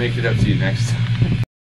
make it up to you next time.